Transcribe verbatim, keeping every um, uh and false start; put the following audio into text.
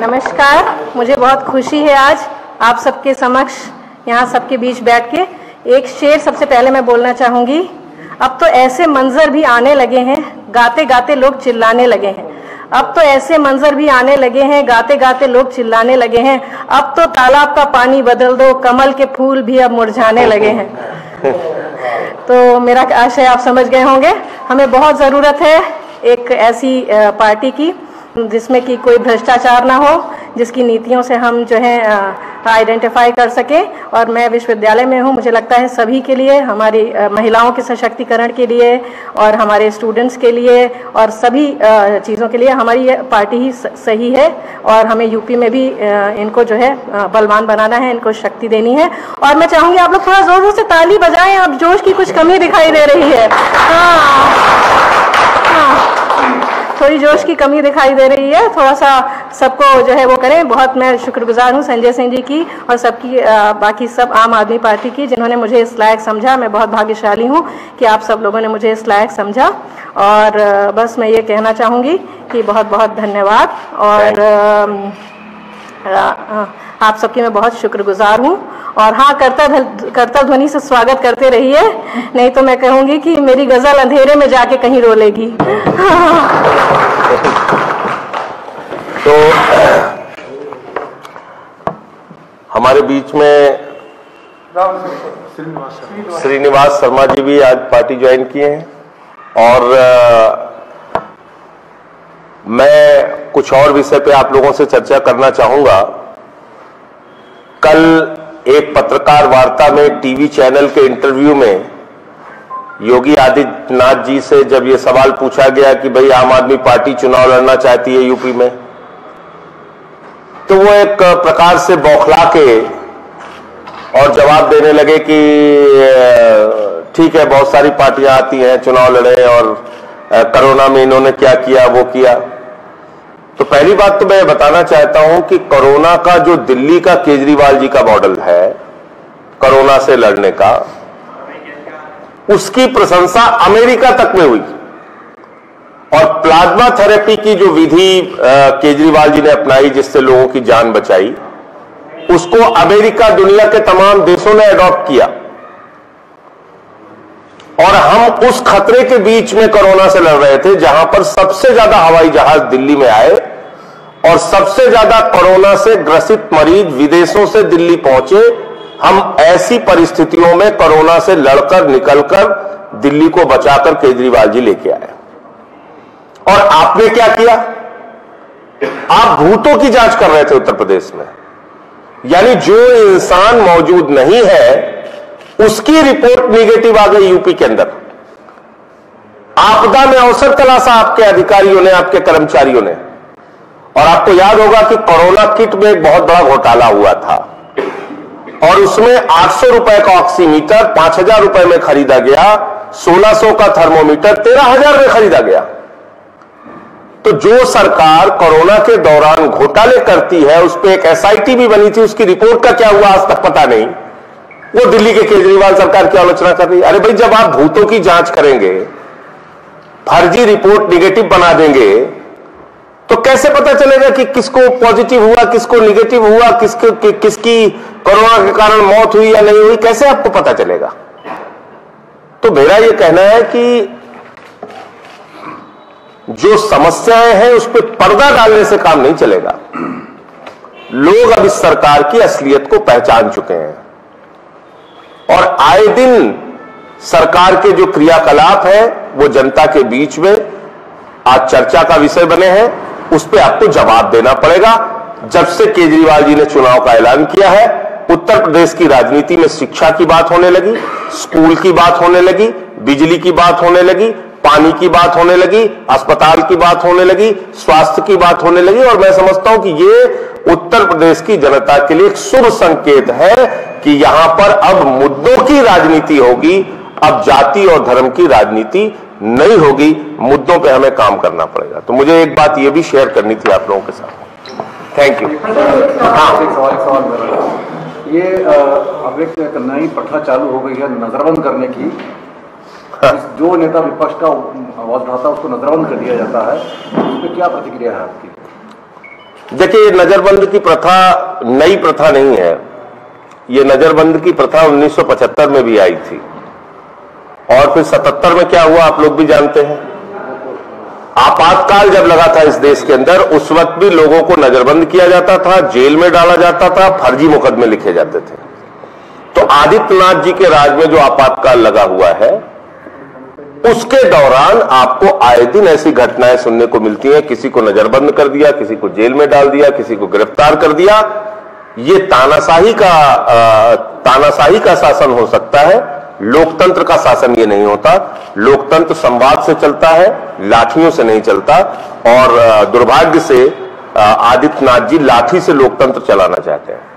नमस्कार। मुझे बहुत खुशी है आज आप सबके समक्ष यहाँ सबके बीच बैठ के एक शेर सबसे पहले मैं बोलना चाहूँगी। अब तो ऐसे मंजर भी आने लगे हैं, गाते गाते लोग चिल्लाने लगे हैं। अब तो ऐसे मंजर भी आने लगे हैं, गाते गाते लोग चिल्लाने लगे हैं। अब तो तालाब का पानी बदल दो, कमल के फूल भी अब मुरझाने लगे हैं। तो मेरा आशय आप समझ गए होंगे। हमें बहुत ज़रूरत है एक ऐसी पार्टी की जिसमें कि कोई भ्रष्टाचार ना हो, जिसकी नीतियों से हम जो है आइडेंटिफाई कर सकें। और मैं विश्वविद्यालय में हूँ, मुझे लगता है सभी के लिए, हमारी महिलाओं के सशक्तिकरण के लिए और हमारे स्टूडेंट्स के लिए और सभी चीज़ों के लिए हमारी ये पार्टी ही सही है। और हमें यूपी में भी इनको जो है बलवान बनाना है, इनको शक्ति देनी है। और मैं चाहूँगी आप लोग थोड़ा ज़ोर से ताली बजाएँ। अब जोश की कुछ कमी दिखाई दे रही है, हाँ, थोड़ी जोश की कमी दिखाई दे रही है। थोड़ा सा सबको जो है वो करें। बहुत मैं शुक्रगुजार हूँ संजय सिंह जी की और सबकी बाकी सब आम आदमी पार्टी की, जिन्होंने मुझे इस लायक समझा। मैं बहुत भाग्यशाली हूँ कि आप सब लोगों ने मुझे इस लायक समझा। और बस मैं ये कहना चाहूँगी कि बहुत बहुत धन्यवाद। और आप सबकी मैं बहुत शुक्रगुजार हूँ। और हाँ, करता करता ध्वनि से स्वागत करते रहिए, नहीं तो मैं कहूँगी कि मेरी गज़ल अंधेरे में जाके कहीं रोलेगी। तो हमारे बीच में श्रीनिवास शर्मा जी भी आज पार्टी ज्वाइन किए हैं। और मैं कुछ और विषय पे आप लोगों से चर्चा करना चाहूँगा। कल एक पत्रकार वार्ता में टीवी चैनल के इंटरव्यू में योगी आदित्यनाथ जी से जब ये सवाल पूछा गया कि भाई आम आदमी पार्टी चुनाव लड़ना चाहती है यूपी में, तो वो एक प्रकार से बौखला के और जवाब देने लगे कि ठीक है, बहुत सारी पार्टियां आती हैं, चुनाव लड़े, और कोरोना में इन्होंने क्या किया वो किया। तो पहली बात तो मैं बताना चाहता हूं कि कोरोना का जो दिल्ली का केजरीवाल जी का मॉडल है कोरोना से लड़ने का, उसकी प्रशंसा अमेरिका तक में हुई। और प्लाज्मा थेरेपी की जो विधि केजरीवाल जी ने अपनाई, जिससे लोगों की जान बचाई, उसको अमेरिका दुनिया के तमाम देशों ने अडॉप्ट किया। और हम उस खतरे के बीच में कोरोना से लड़ रहे थे, जहां पर सबसे ज्यादा हवाई जहाज दिल्ली में आए और सबसे ज्यादा कोरोना से ग्रसित मरीज विदेशों से दिल्ली पहुंचे। हम ऐसी परिस्थितियों में कोरोना से लड़कर निकलकर दिल्ली को बचाकर केजरीवाल जी लेके आए। और आपने क्या किया? आप भूतों की जांच कर रहे थे उत्तर प्रदेश में। यानी जो इंसान मौजूद नहीं है उसकी रिपोर्ट नेगेटिव आ गई यूपी के अंदर। आपदा में अवसर तलाशा आपके अधिकारियों ने, आपके कर्मचारियों ने। और आपको याद होगा कि कोरोना किट में एक बहुत बड़ा घोटाला हुआ था और उसमें आठ सौ रुपए का ऑक्सीमीटर पांच हजार रुपए में खरीदा गया, सोलह सौ का थर्मोमीटर तेरह हजार में खरीदा गया। तो जो सरकार कोरोना के दौरान घोटाले करती है, उस पर एक एस आई टी भी बनी थी, उसकी रिपोर्ट का क्या हुआ आज तक पता नहीं। वो दिल्ली के केजरीवाल सरकार की आलोचना कर रही है। अरे भाई, जब आप भूतों की जांच करेंगे, फर्जी रिपोर्ट निगेटिव बना देंगे, तो कैसे पता चलेगा कि किसको पॉजिटिव हुआ, किसको निगेटिव हुआ, किसको कि, किसकी कोरोना के कारण मौत हुई या नहीं हुई, कैसे आपको पता चलेगा? तो मेरा यह कहना है कि जो समस्याएं हैं उस पर पर्दा डालने से काम नहीं चलेगा। लोग अब इस सरकार की असलियत को पहचान चुके हैं। और आए दिन सरकार के जो क्रियाकलाप है वो जनता के बीच में आज चर्चा का विषय बने हैं। उस पर आपको जवाब देना पड़ेगा। जब से केजरीवाल जी ने चुनाव का ऐलान किया है, उत्तर प्रदेश की राजनीति में शिक्षा की बात होने लगी, स्कूल की बात होने लगी, बिजली की बात होने लगी, पानी की बात होने लगी, अस्पताल की बात होने लगी, स्वास्थ्य की बात होने लगी। और मैं समझता हूं कि ये उत्तर प्रदेश की जनता के लिए एक शुभ संकेत है कि यहां पर अब मुद्दों की राजनीति होगी, अब जाति और धर्म की राजनीति नहीं होगी। मुद्दों पे हमें काम करना पड़ेगा। तो मुझे एक बात ये भी शेयर करनी थी आप लोगों के साथ। Thank you. ये अब एक करना ही पटना चालू हो गई है नजरबंद करने की। जो नेता विपक्ष का आवाज उठाता है उसको नजरबंद कर दिया जाता है। उसमें क्या प्रतिक्रिया है आपकी? देखिए, नजरबंद की प्रथा नई प्रथा नहीं है। ये नजरबंद की प्रथा उन्नीस सौ पचहत्तर में भी आई थी और फिर सतहत्तर में क्या हुआ आप लोग भी जानते हैं। आपातकाल जब लगा था इस देश के अंदर, उस वक्त भी लोगों को नजरबंद किया जाता था, जेल में डाला जाता था, फर्जी मुकदमे लिखे जाते थे। तो आदित्यनाथ जी के राज में जो आपातकाल लगा हुआ है, उसके दौरान आपको आए दिन ऐसी घटनाएं सुनने को मिलती हैं। किसी को नजरबंद कर दिया, किसी को जेल में डाल दिया, किसी को गिरफ्तार कर दिया। ये तानाशाही का तानाशाही का शासन हो सकता है, लोकतंत्र का शासन ये नहीं होता। लोकतंत्र संवाद से चलता है, लाठियों से नहीं चलता। और दुर्भाग्य से आदित्यनाथ जी लाठी से लोकतंत्र चलाना चाहते हैं।